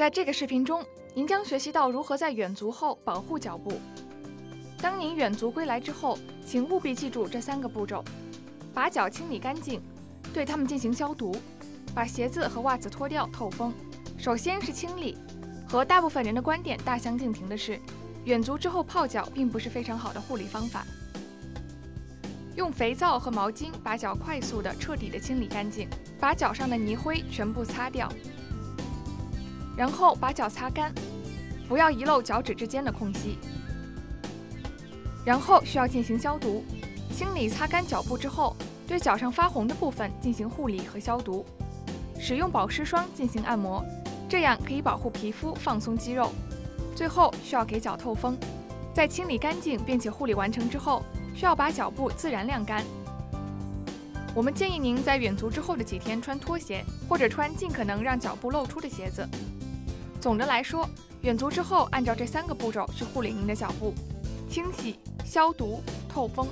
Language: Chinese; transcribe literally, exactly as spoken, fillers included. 在这个视频中，您将学习到如何在远足后保护脚部。当您远足归来之后，请务必记住这三个步骤：把脚清理干净，对它们进行消毒，把鞋子和袜子脱掉透风。首先是清理。和大部分人的观点大相径庭的是，远足之后泡脚并不是非常好的护理方法。用肥皂和毛巾把脚快速的、彻底的清理干净，把脚上的泥灰全部擦掉。 然后把脚擦干，不要遗漏脚趾之间的空隙。然后需要进行消毒，清理擦干脚部之后，对脚上发红的部分进行护理和消毒，使用保湿霜进行按摩，这样可以保护皮肤、放松肌肉。最后需要给脚透风，在清理干净并且护理完成之后，需要把脚部自然晾干。 我们建议您在远足之后的几天穿拖鞋，或者穿尽可能让脚部露出的鞋子。总的来说，远足之后按照这三个步骤去护理您的脚部：清洗、消毒、透风。